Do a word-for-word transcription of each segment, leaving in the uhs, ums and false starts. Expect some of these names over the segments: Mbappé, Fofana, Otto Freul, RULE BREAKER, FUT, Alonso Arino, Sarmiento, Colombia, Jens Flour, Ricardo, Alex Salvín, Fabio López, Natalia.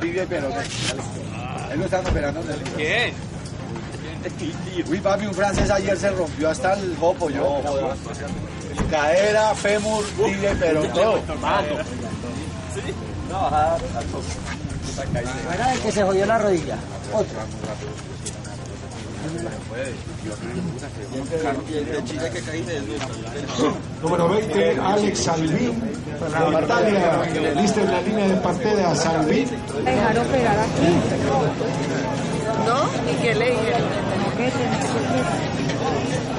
V I V pero él no está operando. ¿Quién? Uy, papi, un francés ayer se rompió hasta el jopo, yo. Cadera, fémur, tibia y perón, todo. Sí. No, bajada al toque. Era el que se jodió la rodilla. Otro. Número veinte, Alex Salvín. Natalia, lista en la línea de partida, Salvín. ¿Me dejaron pegar aquí? ¿No? ¿Y qué le dijeron?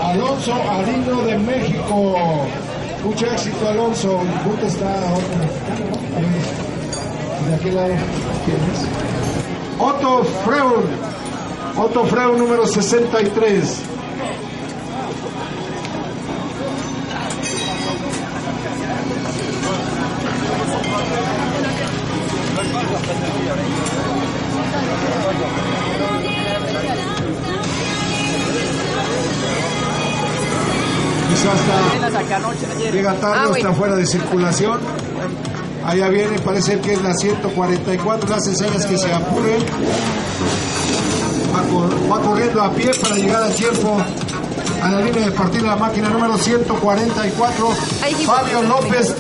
Alonso Arino de México. Mucho éxito, Alonso. El boot está de aquel lado. Otto Freul. Otto Freul número sesenta y tres. Hasta llega tarde, ah, bueno. Está fuera de circulación. Allá viene, parece que es la ciento cuarenta y cuatro. Las escenas que se apuren. Va, cor va corriendo a pie para llegar a tiempo a la línea de partida. La máquina número ciento cuarenta y cuatro, Fabio López.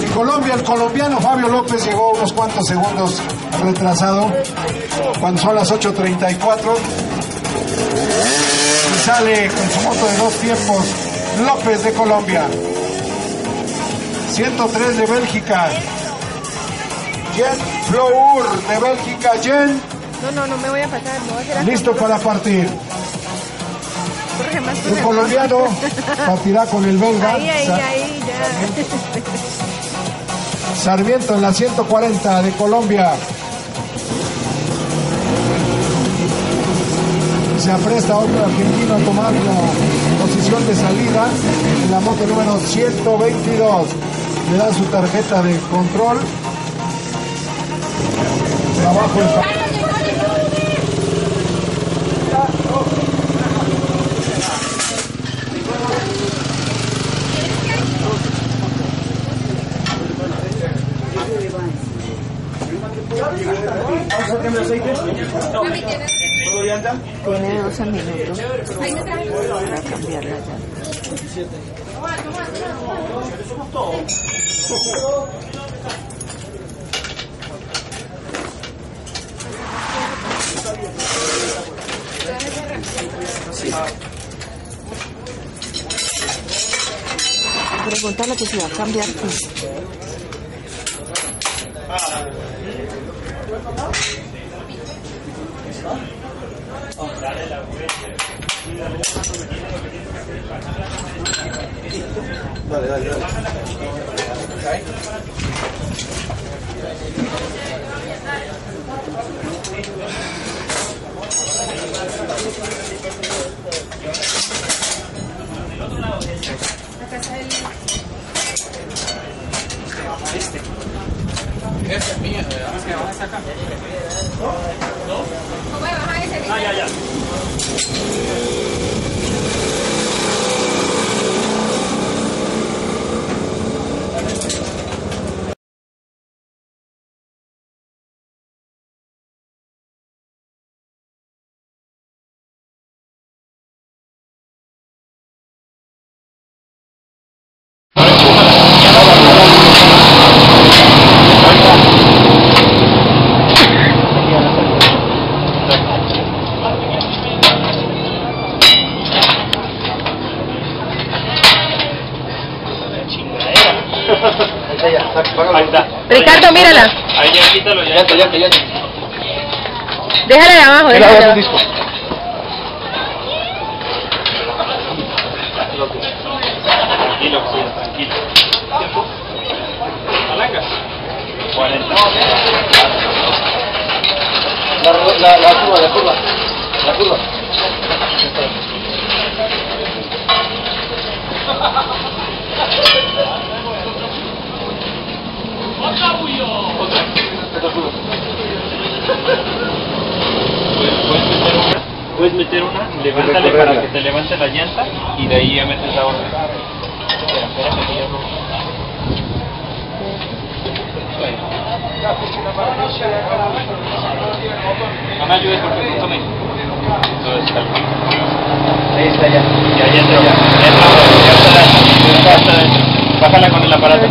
De Colombia, el colombiano Fabio López llegó unos cuantos segundos retrasado. Cuando son las ocho treinta y cuatro. Sale con su moto de dos tiempos López de Colombia, ciento tres de Bélgica, Jens Flour de Bélgica. Jen, no, no, no me voy a pasar, no voy a hacer listo para partir. El colombiano partirá con el belga. Ahí, ahí, ahí, ya. Sarmiento en la ciento cuarenta de Colombia. Se apresta otro argentino a tomar la posición de salida en la moto número ciento veintidós. Le dan su tarjeta de control. Trabajo el tiene doce minutos para cambiarla ya. Preguntarle que si va a cambiar. Dale, dale, dale. Esta es mía, además que vamos a sacar. ¿No? Ah, ya, ya. Ricardo, mírala. Ahí ya, quítalo, ya, ya, ya, ya. Déjala de abajo, déjala de abajo. Tranquilo, tranquilo. ¿Tiempo? ¿Palanca? cuarenta. La curva, la curva, la curva. La curva. Puedes meter una, levántale para que te levante la llanta y de ahí ya metes la otra. Espera, espera que ya no. No me ayudes porque no tomé. Ahí está ya. Ya, ya entró. Ya entró. Bájala con el aparato.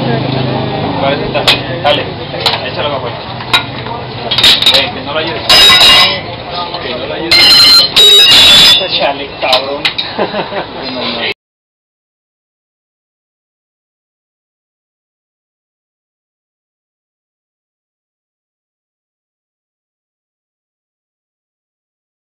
Dale, échalo para afuera. Ven, que no lo ayudes. Que no lo ayudes. Chale, cabrón.